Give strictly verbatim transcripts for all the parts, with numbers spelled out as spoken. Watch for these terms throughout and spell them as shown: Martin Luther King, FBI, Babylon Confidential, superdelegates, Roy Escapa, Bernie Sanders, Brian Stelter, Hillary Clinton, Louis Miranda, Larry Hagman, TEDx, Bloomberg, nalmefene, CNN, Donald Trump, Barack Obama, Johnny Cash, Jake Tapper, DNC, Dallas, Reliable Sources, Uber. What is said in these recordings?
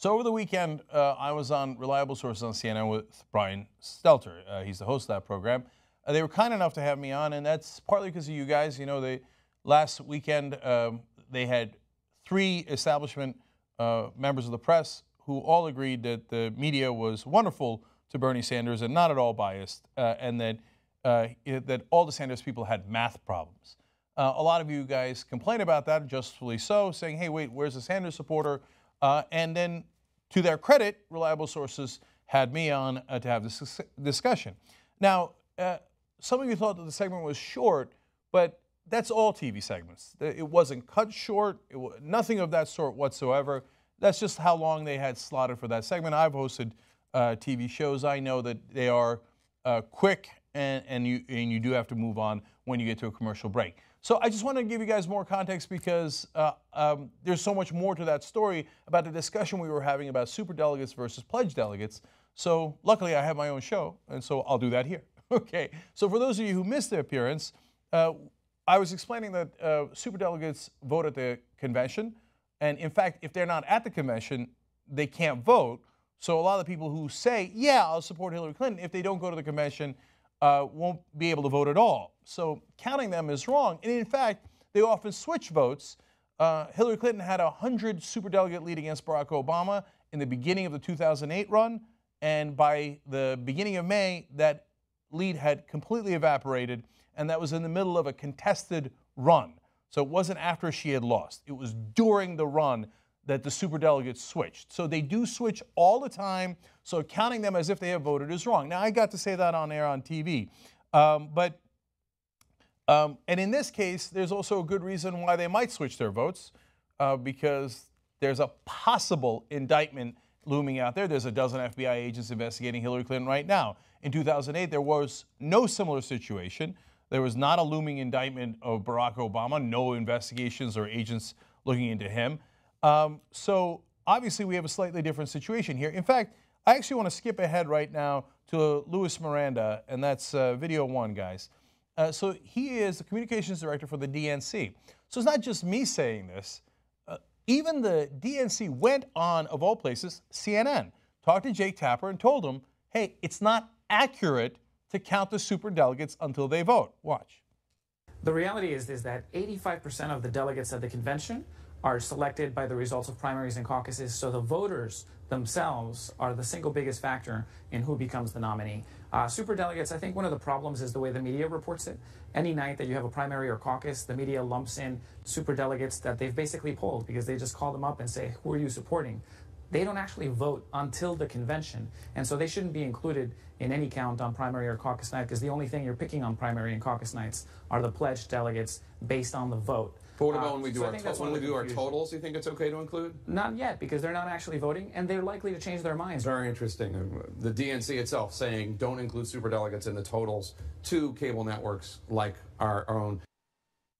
So over the weekend, uh, I was on Reliable Sources on C N N with Brian Stelter. Uh, he's the host of that program. Uh, they were kind enough to have me on, and that's partly because of you guys. You know, they, last weekend um, they had three establishment uh, members of the press who all agreed that the media was wonderful to Bernie Sanders and not at all biased, uh, and that, uh, that all the Sanders people had math problems. Uh, a lot of you guys complain about that, justly so, saying, hey, wait, where's the Sanders supporter? Uh, and then, to their credit, Reliable Sources had me on uh, to have this discussion. Now, uh, some of you thought that the segment was short, but that's all T V segments. It wasn't cut short, it was nothing of that sort whatsoever. That's just how long they had slotted for that segment. I've hosted uh, T V shows. I know that they are uh, quick, and, and, you, and you do have to move on when you get to a commercial break. So I just want to give you guys more context because uh, um, there's so much more to that story about the discussion we were having about superdelegates versus pledge delegates. So luckily I have my own show, and so I'll do that here. Okay, so for those of you who missed the appearance, uh, I was explaining that uh, superdelegates vote at the convention, and in fact, if they're not at the convention, they can't vote. So a lot of the people who say, yeah, I'll support Hillary Clinton, if they don't go to the convention, Uh, won't be able to vote at all. So counting them is wrong. And in fact, they often switch votes. Uh, Hillary Clinton had a hundred superdelegate lead against Barack Obama in the beginning of the two thousand eight run. And by the beginning of May, that lead had completely evaporated. And that was in the middle of a contested run. So it wasn't after she had lost. It was during the run that the superdelegates switched. So they do switch all the time, so counting them as if they have voted is wrong. Now, I got to say that on air on T V, um, but, um, and in this case, there's also a good reason why they might switch their votes, uh, because there's a possible indictment looming out there. There's a dozen F B I agents investigating Hillary Clinton right now. In two thousand eight, there was no similar situation. There was not a looming indictment of Barack Obama, no investigations or agents looking into him. Um, so obviously we have a slightly different situation here. In fact, I actually want to skip ahead right now to Louis Miranda, and that's uh, video one, guys. Uh, so he is the communications director for the D N C. So it's not just me saying this. Uh, even the D N C went on, of all places, C N N, talked to Jake Tapper and told him, hey, it's not accurate to count the superdelegates until they vote. Watch. The reality is, is that eighty-five percent of the delegates at the convention are selected by the results of primaries and caucuses, so the voters themselves are the single biggest factor in who becomes the nominee. Uh, superdelegates, I think one of the problems is the way the media reports it. Any night that you have a primary or caucus, the media lumps in superdelegates that they've basically polled because they just call them up and say, who are you supporting? They don't actually vote until the convention, and so they shouldn't be included in any count on primary or caucus night because the only thing you're picking on primary and caucus nights are the pledged delegates based on the vote. But what about when we do, um, so our, when we do our totals? Do you think it's okay to include? Not yet, because they're not actually voting, and they're likely to change their minds. Very interesting. The D N C itself saying don't include superdelegates in the totals to cable networks like our own.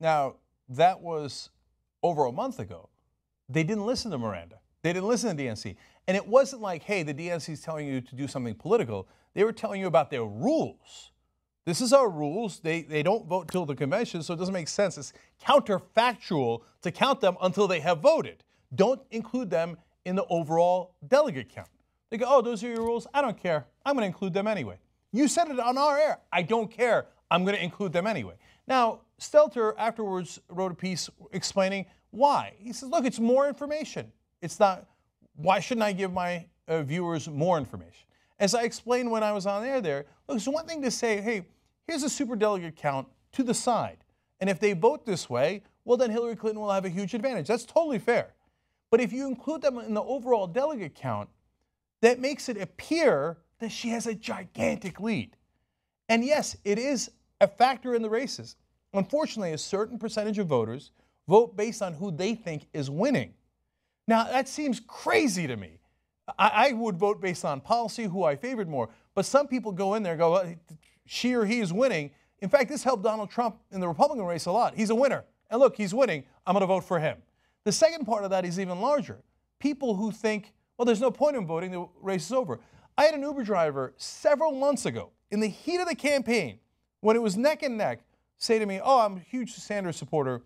Now, that was over a month ago. They didn't listen to Miranda. They didn't listen to D N C. And it wasn't like, hey, the D N C is telling you to do something political. They were telling you about their rules. This is our rules. They, they don't vote till the convention, so it doesn't make sense. It's counterfactual to count them until they have voted. Don't include them in the overall delegate count. They go, oh, those are your rules? I don't care. I'm going to include them anyway. You said it on our air. I don't care. I'm going to include them anyway. Now, Stelter afterwards wrote a piece explaining why. He says, look, it's more information. It's not, why shouldn't I give my uh, viewers more information? As I explained when I was on air there, look, it's one thing to say, hey, here's a superdelegate count to the side. And if they vote this way, well, then Hillary Clinton will have a huge advantage. That's totally fair. But if you include them in the overall delegate count, that makes it appear that she has a gigantic lead. And yes, it is a factor in the races. Unfortunately, a certain percentage of voters vote based on who they think is winning. Now, that seems crazy to me. I, I would vote based on policy, who I favored more. But some people go in there and go, well, she or he is winning. In fact, this helped Donald Trump in the Republican race a lot. He's a winner. And look, he's winning. I'm going to vote for him. The second part of that is even larger. People who think, well, there's no point in voting. The race is over. I had an Uber driver several months ago in the heat of the campaign when it was neck and neck say to me, oh, I'm a huge Sanders supporter,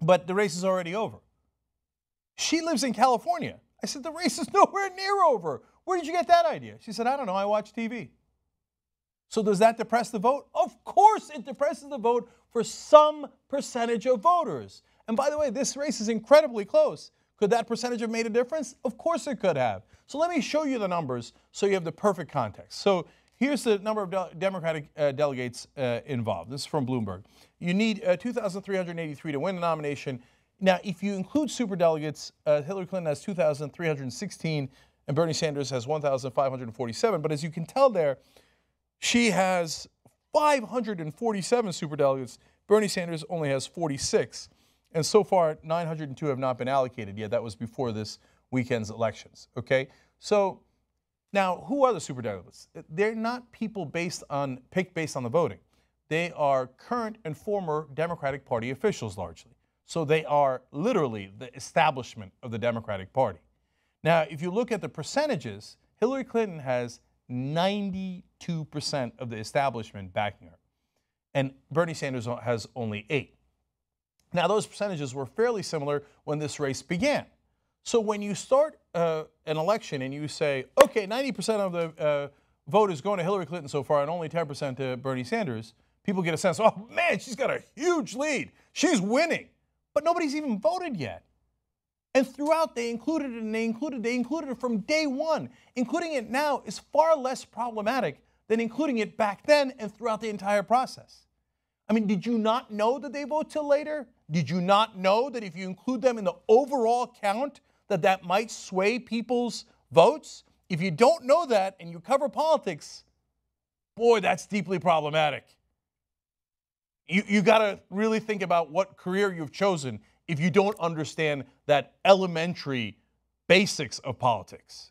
but the race is already over. She lives in California. I said, the race is nowhere near over. Where did you get that idea? She said, I don't know, I watch T V. So does that depress the vote? Of course it depresses the vote for some percentage of voters. And by the way, this race is incredibly close. Could that percentage have made a difference? Of course it could have. So let me show you the numbers so you have the perfect context. So here's the number of de Democratic uh, delegates uh, involved. This is from Bloomberg. You need uh, two thousand three hundred eighty-three to win the nomination. Now, if you include superdelegates, uh, Hillary Clinton has two thousand three hundred sixteen and Bernie Sanders has one thousand five hundred forty-seven. But as you can tell there, she has five hundred forty-seven superdelegates. Bernie Sanders only has forty-six. And so far, nine hundred two have not been allocated yet. That was before this weekend's elections, okay? So now, who are the superdelegates? They're not people based on, picked based on the voting. They are current and former Democratic Party officials largely. So they are literally the establishment of the Democratic Party. Now, if you look at the percentages, Hillary Clinton has ninety-two percent of the establishment backing her. And Bernie Sanders has only eight. Now, those percentages were fairly similar when this race began. So when you start uh, an election and you say, okay, ninety percent of the uh, vote is going to Hillary Clinton so far and only ten percent to Bernie Sanders, people get a sense, oh man, she's got a huge lead. She's winning. But nobody's even voted yet. And throughout, they included it and they included, they included it from day one. Including it now is far less problematic than including it back then and throughout the entire process. I mean, did you not know that they vote till later? Did you not know that if you include them in the overall count, that that might sway people's votes? If you don't know that and you cover politics, boy, that's deeply problematic. You, you got to really think about what career you've chosen if you don't understand that elementary basics of politics.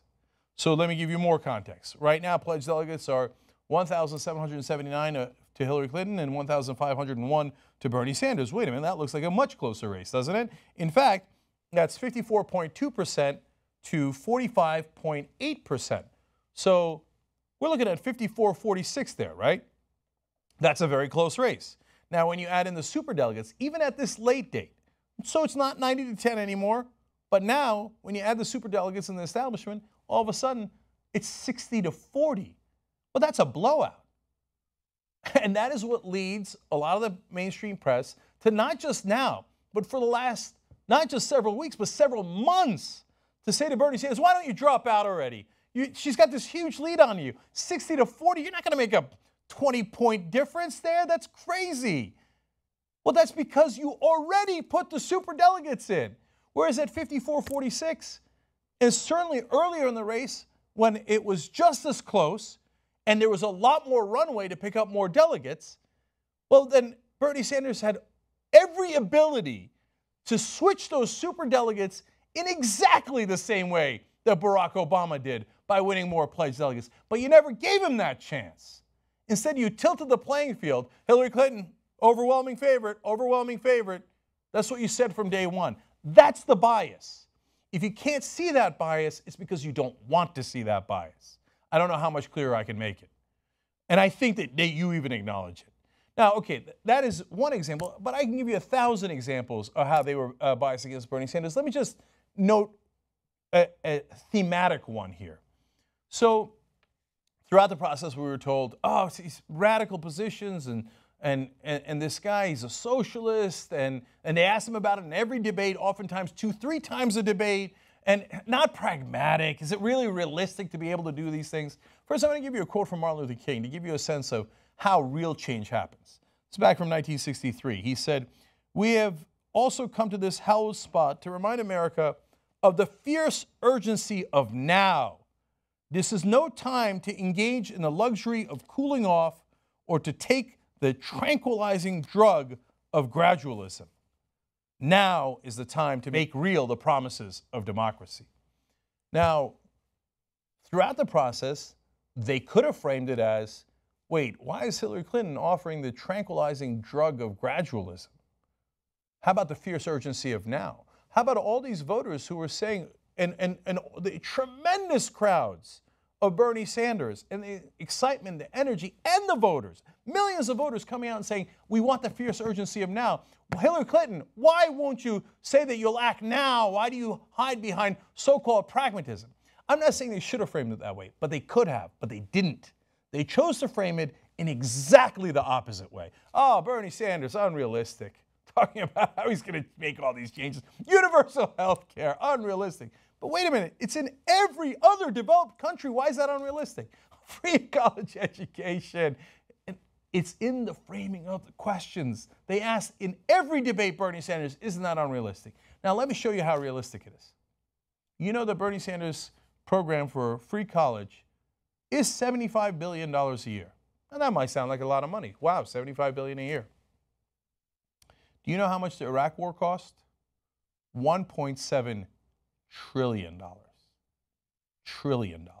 So let me give you more context. Right now, pledged delegates are one thousand seven hundred seventy-nine to Hillary Clinton and one thousand five hundred one to Bernie Sanders. Wait a minute, that looks like a much closer race, doesn't it? In fact, that's fifty-four point two percent to forty-five point eight percent. So we're looking at fifty-four forty-six there, right? That's a very close race. Now, when you add in the superdelegates, even at this late date, so it's not ninety to ten anymore, but now when you add the superdelegates in the establishment, all of a sudden it's sixty to forty. Well, that's a blowout. And that is what leads a lot of the mainstream press to not just now, but for the last, not just several weeks, but several months to say to Bernie Sanders, why don't you drop out already? You, she's got this huge lead on you, sixty to forty. You're not going to make a twenty point difference there. That's crazy. Well, that's because you already put the superdelegates in. Whereas at fifty-four forty-six, and certainly earlier in the race when it was just as close, and there was a lot more runway to pick up more delegates, well, then Bernie Sanders had every ability to switch those superdelegates in exactly the same way that Barack Obama did by winning more pledged delegates. But you never gave him that chance. Instead, you tilted the playing field. Hillary Clinton, overwhelming favorite, overwhelming favorite. That's what you said from day one. That's the bias. If you can't see that bias, it's because you don't want to see that bias. I don't know how much clearer I can make it. And I think that they, you even acknowledge it. Now, okay, that is one example, but I can give you a thousand examples of how they were uh, biased against Bernie Sanders. Let me just note a, a thematic one here. So throughout the process, we were told, oh, it's these radical positions, and, and, and, and this guy, he's a socialist, and, and they asked him about it in every debate, oftentimes two, three times a debate, and not pragmatic. Is it really realistic to be able to do these things? First, I'm going to give you a quote from Martin Luther King to give you a sense of how real change happens. It's back from nineteen sixty-three. He said, we have also come to this hallowed spot to remind America of the fierce urgency of now. This is no time to engage in the luxury of cooling off or to take the tranquilizing drug of gradualism. Now is the time to make real the promises of democracy. Now, throughout the process, they could have framed it as, wait, why is Hillary Clinton offering the tranquilizing drug of gradualism? How about the fierce urgency of now? How about all these voters who were saying, and, and, and the tremendous crowds of Bernie Sanders, and the excitement, the energy, and the voters, Millions of voters coming out and saying, we want the fierce urgency of now. Hillary Clinton, why won't you say that you'll act now? Why do you hide behind so-called pragmatism? I'm not saying they should have framed it that way, but they could have, but they didn't. They chose to frame it in exactly the opposite way. Oh, Bernie Sanders, unrealistic. Talking about how he's going to make all these changes. Universal health care, unrealistic. But wait a minute, it's in every other developed country. Why is that unrealistic? Free college education. It's in the framing of the questions. They asked in every debate, Bernie Sanders, isn't that unrealistic? Now, let me show you how realistic it is. You know the Bernie Sanders program for free college is seventy-five billion dollars a year. Now, that might sound like a lot of money. Wow, seventy-five billion dollars a year. Do you know how much the Iraq war cost? one point seven trillion dollars. Trillion dollars.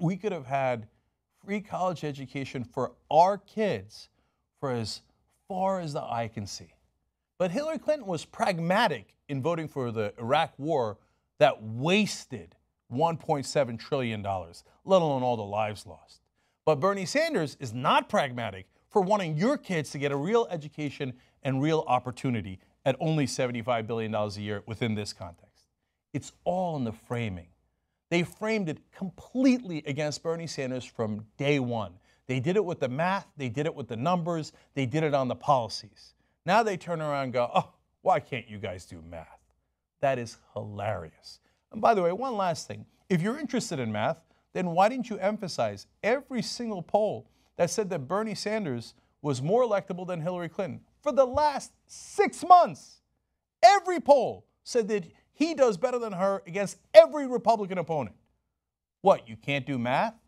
We could have had free college education for our kids for as far as the eye can see. But Hillary Clinton was pragmatic in voting for the Iraq war that wasted one point seven trillion dollars, let alone all the lives lost. But Bernie Sanders is not pragmatic for wanting your kids to get a real education and real opportunity at only seventy-five billion dollars a year within this context. It's all in the framing. They framed it completely against Bernie Sanders from day one. They did it with the math, they did it with the numbers, they did it on the policies. Now they turn around and go, oh, why can't you guys do math? That is hilarious. And by the way, one last thing. If you're interested in math, then why didn't you emphasize every single poll that said that Bernie Sanders was more electable than Hillary Clinton? For the last six months, every poll said that he does better than her against every Republican opponent. What, you can't do math?